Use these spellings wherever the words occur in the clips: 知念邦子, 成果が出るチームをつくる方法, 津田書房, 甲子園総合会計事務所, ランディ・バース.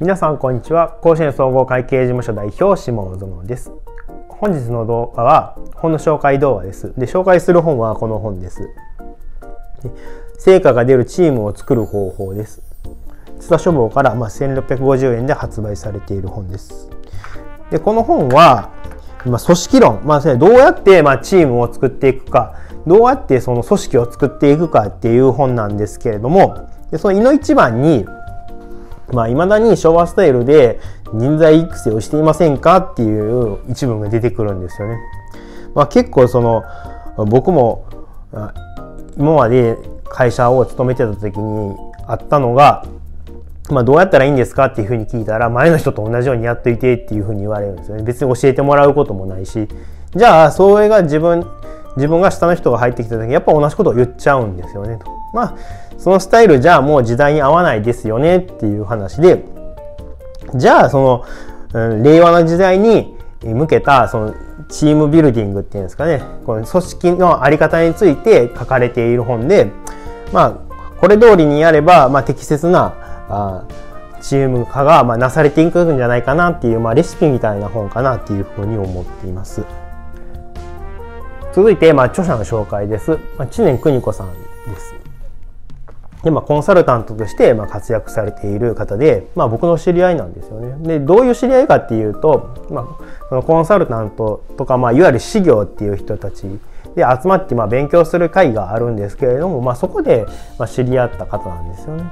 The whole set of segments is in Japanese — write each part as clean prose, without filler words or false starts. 皆さんこんにちは。甲子園総合会計事務所代表下尾園です。本日の動画は本の紹介動画です。で、紹介する本はこの本です。成果が出るチームを作る方法です。津田書房から1650円で発売されている本です。で、この本は組織論、どうやってチームを作っていくか、どうやってその組織を作っていくかっていう本なんですけれども、でそのいの一番にいまだに昭和スタイルで人材育成をしていませんかっていう一文が出てくるんですよね。結構その僕も今まで会社を勤めてた時にあったのが、どうやったらいいんですかっていうふうに聞いたら、前の人と同じようにやっといてっていうふうに言われるんですよね。別に教えてもらうこともないし、じゃあそれが自分が下の人が入ってきた時にやっぱ同じことを言っちゃうんですよねと。そのスタイルじゃあもう時代に合わないですよねっていう話で、じゃあその令和の時代に向けたそのチームビルディングっていうんですかね、この組織の在り方について書かれている本で、これ通りにやれば適切なチーム化がなされていくんじゃないかなっていう、レシピみたいな本かなっていうふうに思っています。続いて著者の紹介です。知念邦子さんです。でコンサルタントとして活躍されている方で、僕の知り合いなんですよね。でどういう知り合いかっていうと、そのコンサルタントとか、いわゆる私業っていう人たちで集まって勉強する会があるんですけれども、そこで知り合った方なんですよね。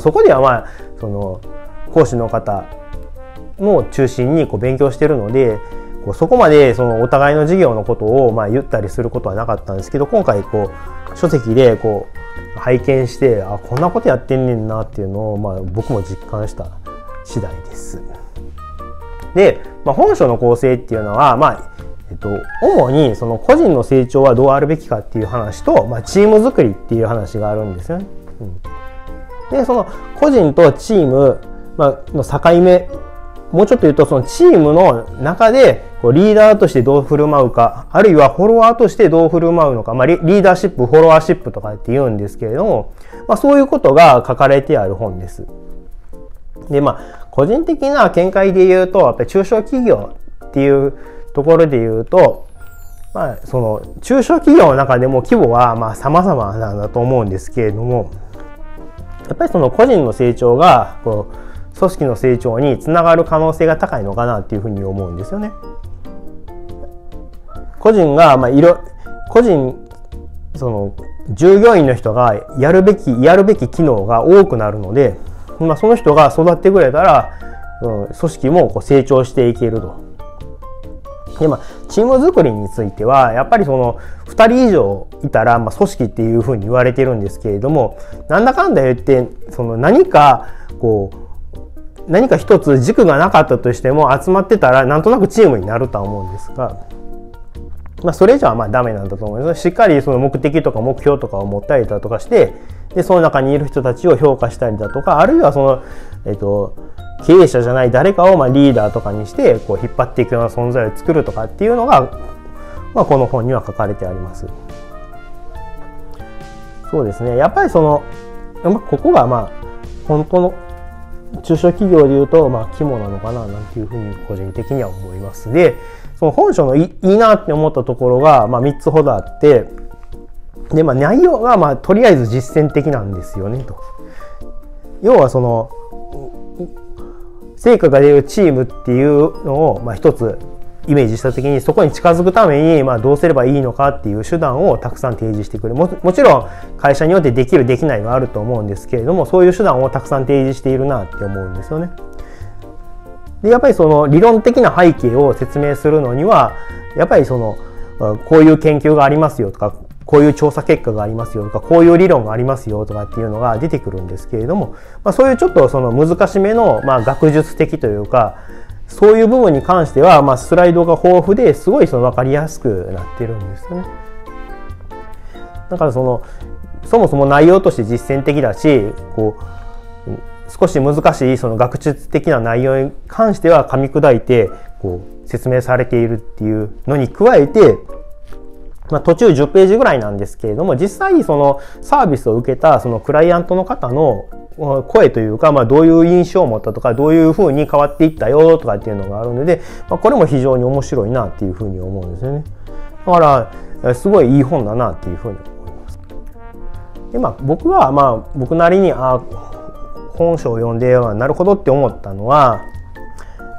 そこではその講師の方も中心に勉強してるので、そこまでそのお互いの事業のことを言ったりすることはなかったんですけど、今回書籍で拝見して、あ、こんなことやってんねんなっていうのを僕も実感した次第です。で、本書の構成っていうのは、主にその個人の成長はどうあるべきかっていう話と、チーム作りっていう話があるんですよね。でその個人とチームの境目、もうちょっと言うとそのチームの中でリーダーとしてどう振る舞うか、あるいはフォロワーとしてどう振る舞うのか、リーダーシップ、フォロワーシップとかって言うんですけれども、そういうことが書かれてある本です。で個人的な見解で言うと、やっぱり中小企業っていうところで言うと、その中小企業の中でも規模は様々なんだと思うんですけれども、やっぱりその個人の成長が組織の成長につながる可能性が高いのかなっていうふうに思うんですよね。個人がその従業員の人がやるべき機能が多くなるので、その人が育ってくれたら組織も成長していけると。でチーム作りについてはやっぱりその2人以上いたら、組織っていうふうに言われてるんですけれども、なんだかんだ言ってその何か一つ軸がなかったとしても集まってたらなんとなくチームになるとは思うんですが、それ以上はダメなんだと思います。しっかりその目的とか目標とかを持ったりだとかして、でその中にいる人たちを評価したりだとか、あるいはその、経営者じゃない誰かをリーダーとかにして引っ張っていくような存在を作るとかっていうのが、この本には書かれてあります。そうですね、やっぱりそのここが本当の中小企業でいうと肝なのかななんていうふうに個人的には思います。でその本書のいいなって思ったところが3つほどあって、で内容がとりあえず実践的なんですよねと。要はその成果が出るチームっていうのを一つイメージした時に、そこに近づくためにどうすればいいのかっていう手段をたくさん提示してくれる。もちろん会社によってできるできないはあると思うんですけれども、そういう手段をたくさん提示しているなって思うんですよね。でやっぱりその理論的な背景を説明するのには、やっぱりそのこういう研究がありますよとか、こういう調査結果がありますよとか、こういう理論がありますよとかっていうのが出てくるんですけれども、そういうちょっとその難しめの学術的というか、そういう部分に関してはスライドが豊富ですごいその分かりやすくなってるんですよね。だからそもそも内容として実践的だし、少し難しいその学術的な内容に関しては噛み砕いて説明されているっていうのに加えて、途中10ページぐらいなんですけれども、実際そのサービスを受けたそのクライアントの方の声というか、まあ、どういう印象を持ったとか、どういう風に変わっていったよとかっていうのがあるので、まあ、これも非常に面白いなっていう風に思うんですよね。だからすごいいい本だなっていう風に思います。で、まあ、僕はまあ僕なりに本書を読んでなるほどって思ったのは、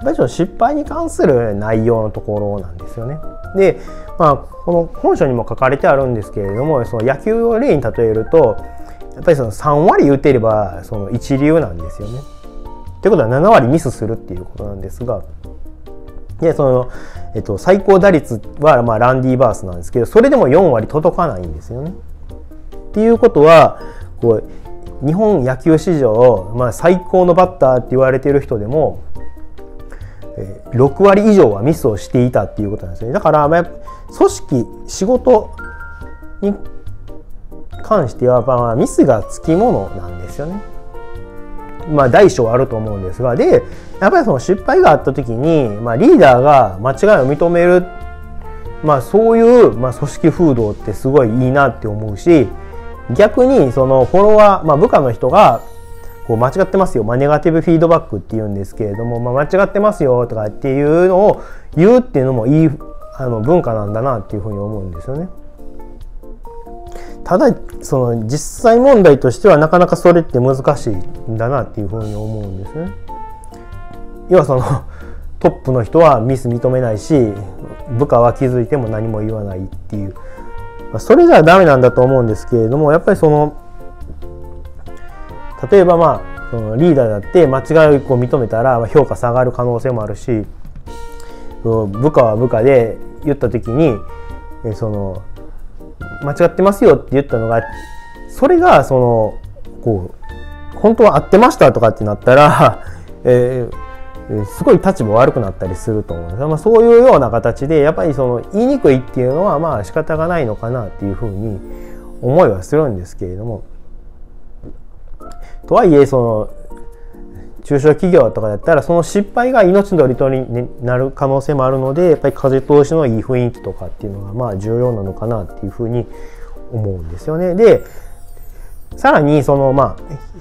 やっぱり失敗に関する内容のところなんですよね。で、まあ、この本書にも書かれてあるんですけれども、その野球を例に例えると、やっぱりその3割打てればその一流なんですよね。ということは7割ミスするっていうことなんですが、でその最高打率はまあランディ・バースなんですけど、それでも4割届かないんですよね。っていうことは、こう日本野球史上、まあ、最高のバッターって言われてる人でも6割以上はミスをしていたっていうことなんですね。だから、まあ、組織仕事に関しては、まあ、ミスがつきものなんですよね。まあ、大小あると思うんですが、でやっぱりその失敗があった時に、まあ、リーダーが間違いを認める、まあ、そういう、まあ、組織風土ってすごいいいなって思うし、逆にそのフォロワー、まあ、部下の人がこう間違ってますよ、まあ、ネガティブフィードバックっていうんですけれども、まあ、間違ってますよとかっていうのを言うっていうのもいい文化なんだなっていうふうに思うんですよね。ただその実際問題としてはなかなかそれって難しいんだなっていうふうに思うんですね。要はそのトップの人はミス認めないし、部下は気づいても何も言わないっていう、それじゃダメなんだと思うんですけれども、やっぱりその例えばまあそのリーダーだって間違いを1個認めたら評価下がる可能性もあるし、部下は部下で言った時にその間違ってますよって言ったのが、それがそのこう本当は合ってましたとかってなったらすごい立場悪くなったりすると思うんですが、まあ、そういうような形でやっぱりその言いにくいっていうのはまあ仕方がないのかなっていうふうに思いはするんですけれども。とはいえその中小企業とかだったらその失敗が命取りとになる可能性もあるので、やっぱり風通しのいい雰囲気とかっていうのがまあ重要なのかなっていうふうに思うんですよね。でさらにそのま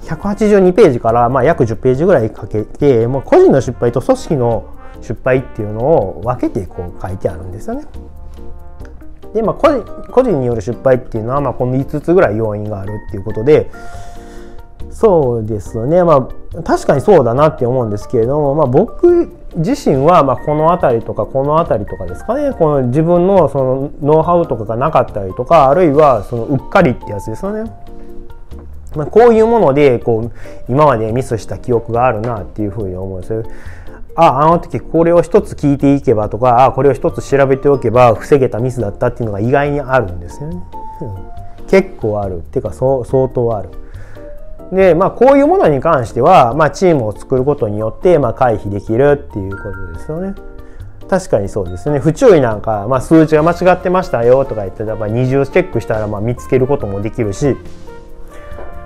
あ182ページからまあ約10ページぐらいかけて、もう個人の失敗と組織の失敗っていうのを分けてこう書いてあるんですよね。でまあ個人による失敗っていうのはまあこの5つぐらい要因があるっていうことで。そうですね、まあ、確かにそうだなって思うんですけれども、まあ、僕自身はまあこの辺りとかこの辺りとかですかね、この自分のそのノウハウとかがなかったりとか、あるいはそのうっかりってやつですよね、まあ、こういうものでこう今までミスした記憶があるなっていうふうに思うんですよ。あの時これを一つ聞いていけばとか、これを一つ調べておけば防げたミスだったっていうのが意外にあるんですよね。結構あるっていうか相当ある。でまあ、こういうものに関しては、まあ、チームを作ることによって、まあ、回避できるっていうことですよね。確かにそうですね。不注意なんか、まあ、数値が間違ってましたよとか言ってたら二重チェックしたら、まあ、見つけることもできるし、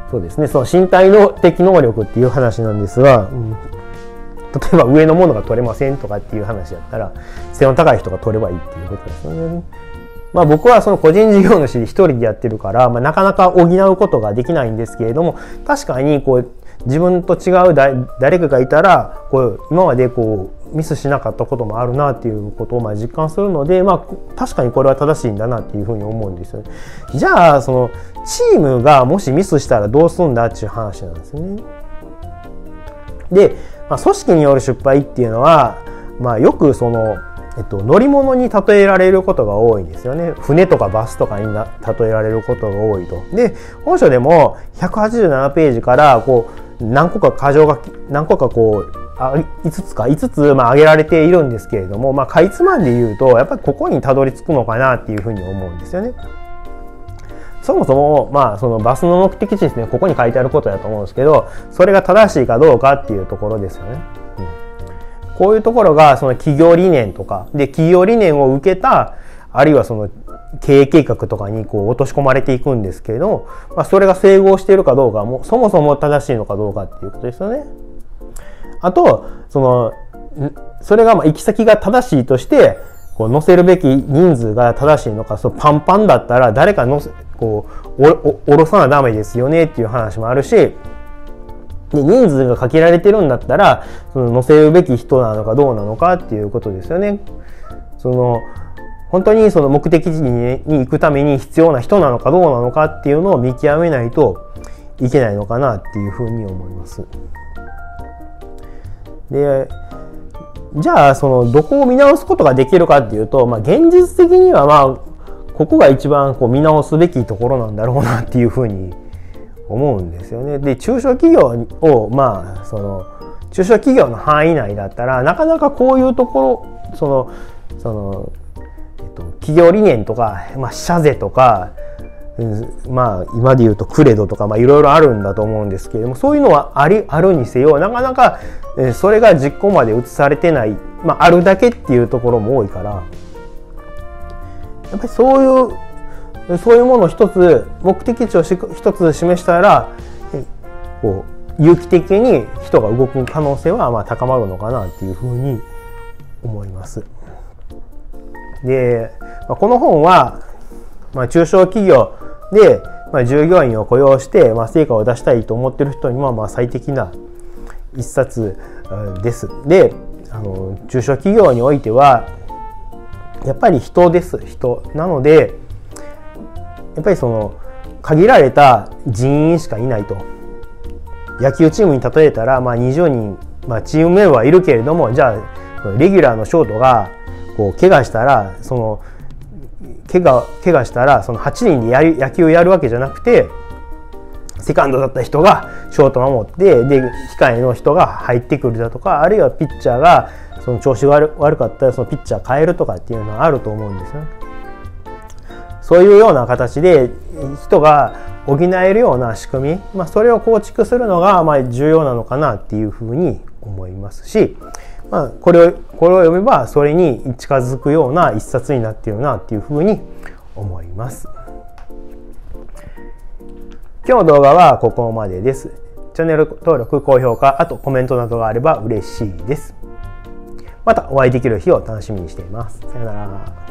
そうですね、その身体の的能力っていう話なんですが、例えば上のものが取れませんとかっていう話だったら背の高い人が取ればいいっていうことですよね。まあ、僕はその個人事業主で一人でやってるから、まあ、なかなか補うことができないんですけれども、確かにこう自分と違う誰かがいたらこう今までこうミスしなかったこともあるなっていうことをまあ実感するので、まあ、確かにこれは正しいんだなっていうふうに思うんですよね。じゃあそのチームがもしミスしたらどうするんだっていう話なんですね。で、まあ、組織による失敗っていうのは、まあ、よくその乗り物に例えられることが多いんですよね。船とかバスとかに例えられることが多いと。で本書でも187ページからこう何個か箇条が何個かこう5つまあ挙げられているんですけれども、まあ、かいつまんで言うとやっぱりここにたどり着くのかなっていうふうに思うんですよね。そもそも、まあ、そのバスの目的地ですね、ここに書いてあることだと思うんですけど、それが正しいかどうかっていうところですよね。こういうところがその企業理念とかで、企業理念を受けた、あるいはその経営計画とかにこう落とし込まれていくんですけれども、まあ、それが整合しているかどうかも、そもそも正しいのかどうかっていうことですよね。あとそれがまあ行き先が正しいとしてこう載せるべき人数が正しいのか、そうパンパンだったら誰かこう下ろさなダメですよねっていう話もあるし、で、人数が限られてるんだったら、その乗せるべき人なのかどうなのかっていうことですよね。その本当にその目的地に行くために必要な人なのかどうなのかっていうのを見極めないといけないのかなっていうふうに思います。で、じゃあそのどこを見直すことができるかっていうと、まあ、現実的にはまあここが一番こう見直すべきところなんだろうなっていうふうに思うんですよね。で、中小企業をまあその中小企業の範囲内だったらなかなかこういうところその企業理念とか、まあ、社税とか、まあ、今で言うとクレドとか、まあ、いろいろあるんだと思うんですけれども、そういうのはあるにせよ、なかなかそれが実行まで移されてない、まあ、あるだけっていうところも多いから、やっぱりそういうものを一つ目的地を一つ示したらこう有機的に人が動く可能性はまあ高まるのかなっていうふうに思います。で、この本は中小企業で従業員を雇用して成果を出したいと思っている人には最適な一冊です。で、中小企業においてはやっぱり人です。人なので、やっぱりその限られた人員しかいないと。野球チームに例えたら20人チームメンバーはいるけれども、じゃあレギュラーのショートがこう怪我したらその8人で野球をやるわけじゃなくて、セカンドだった人がショート守って、で控えの人が入ってくるだとか、あるいはピッチャーがその調子が悪かったらそのピッチャー変えるとかっていうのはあると思うんですよね。そういうような形で人が補えるような仕組み、それを構築するのが重要なのかなっていうふうに思いますし、これを読めばそれに近づくような一冊になっているなっていうふうに思います。今日の動画はここまでです。チャンネル登録、高評価、あとコメントなどがあれば嬉しいです。またお会いできる日を楽しみにしています。さよなら。